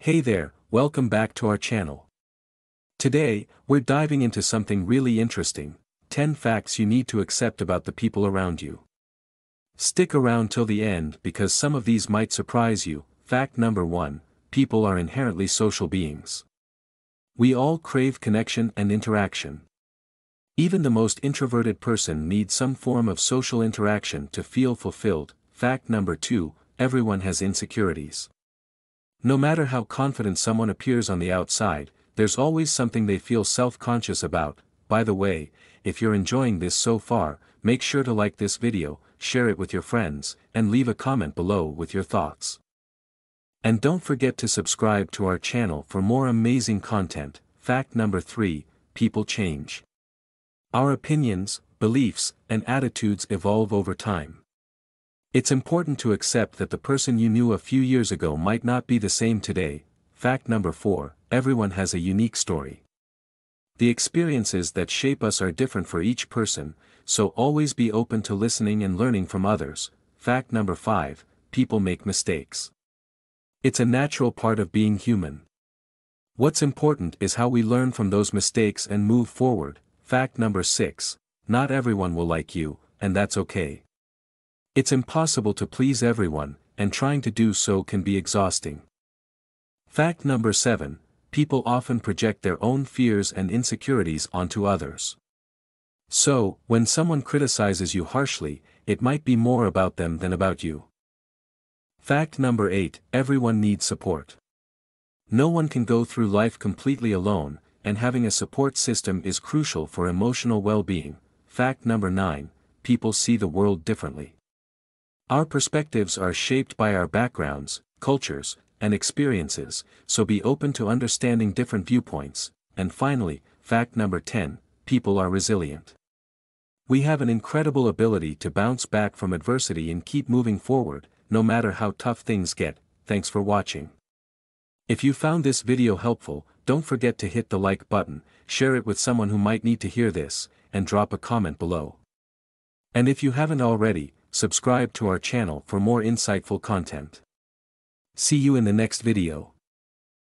Hey there, welcome back to our channel. Today, we're diving into something really interesting, 10 facts you need to accept about the people around you. Stick around till the end because some of these might surprise you. Fact number 1, people are inherently social beings. We all crave connection and interaction. Even the most introverted person needs some form of social interaction to feel fulfilled. Fact number 2, everyone has insecurities. No matter how confident someone appears on the outside, there's always something they feel self-conscious about. By the way, if you're enjoying this so far, make sure to like this video, share it with your friends, and leave a comment below with your thoughts. And don't forget to subscribe to our channel for more amazing content. Fact number 3, people change. Our opinions, beliefs, and attitudes evolve over time. It's important to accept that the person you knew a few years ago might not be the same today. Fact number 4, everyone has a unique story. The experiences that shape us are different for each person, so always be open to listening and learning from others. Fact number 5, people make mistakes. It's a natural part of being human. What's important is how we learn from those mistakes and move forward. Fact number 6, not everyone will like you, and that's okay. It's impossible to please everyone, and trying to do so can be exhausting. Fact number 7, people often project their own fears and insecurities onto others. So, when someone criticizes you harshly, it might be more about them than about you. Fact number 8, everyone needs support. No one can go through life completely alone, and having a support system is crucial for emotional well-being. Fact number 9, people see the world differently. Our perspectives are shaped by our backgrounds, cultures, and experiences, so be open to understanding different viewpoints. And finally, fact number 10, people are resilient. We have an incredible ability to bounce back from adversity and keep moving forward, no matter how tough things get. Thanks for watching. If you found this video helpful, don't forget to hit the like button, share it with someone who might need to hear this, and drop a comment below. And if you haven't already, subscribe to our channel for more insightful content. See you in the next video.